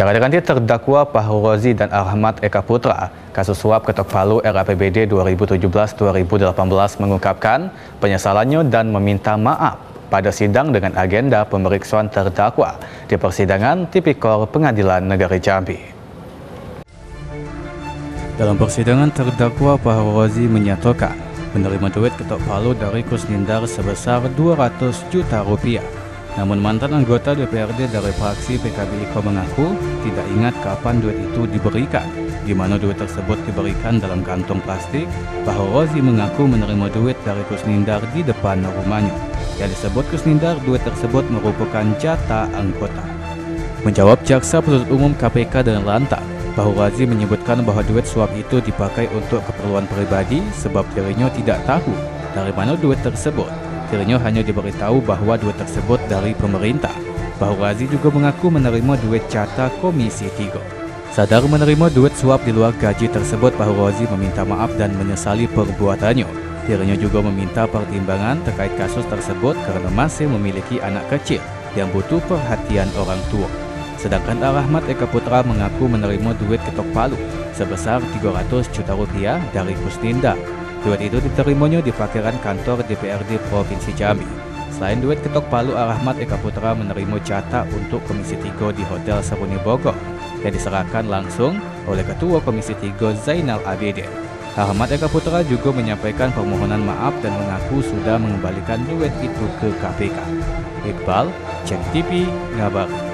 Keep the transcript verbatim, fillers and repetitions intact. Yang adakan terdakwa Bahurazi dan Al-Rahmat Eka Putra, kasus suap ketok palu R A P B D dua ribu tujuh belas dua ribu delapan belas mengungkapkan penyesalannya dan meminta maaf pada sidang dengan agenda pemeriksaan terdakwa di persidangan Tipikor Pengadilan Negeri Jambi. Dalam persidangan, terdakwa Bahurazi menyatakan menerima duit ketok palu dari Kusnindar sebesar dua ratus juta rupiah. Namun mantan anggota D P R D dari fraksi P K B Iqbal mengaku tidak ingat kapan duit itu diberikan, di mana duit tersebut diberikan dalam kantong plastik. Bahurazi mengaku menerima duit dari Kusnindar di depan rumahnya. Yang disebut Kusnindar, duit tersebut merupakan jatah anggota. Menjawab jaksa penuntut umum K P K dengan lantang, Bahurazi menyebutkan bahwa duit suap itu dipakai untuk keperluan pribadi sebab dirinya tidak tahu dari mana duit tersebut. Dirinya hanya diberitahu bahwa duit tersebut dari pemerintah. Bahurazi juga mengaku menerima duit carta Komisi tiga. Sadar menerima duit suap di luar gaji tersebut, Bahurazi meminta maaf dan menyesali perbuatannya. Dirinya juga meminta pertimbangan terkait kasus tersebut karena masih memiliki anak kecil yang butuh perhatian orang tua. Sedangkan Al-Rahmat Eka Putra mengaku menerima duit ketok palu sebesar tiga ratus juta rupiah dari Kustinda. Duit itu diterimanya di parkiran kantor D P R D Provinsi Jambi. Selain duit ketok palu, Al-Rahmat Eka Putra menerima jatah untuk Komisi tiga di Hotel Seruni Bogor yang diserahkan langsung oleh Ketua Komisi tiga Zainal Abidin. Al-Rahmat Eka Putra juga menyampaikan permohonan maaf dan mengaku sudah mengembalikan duit itu ke K P K. Iqbal, Ceng T V, Ngabar.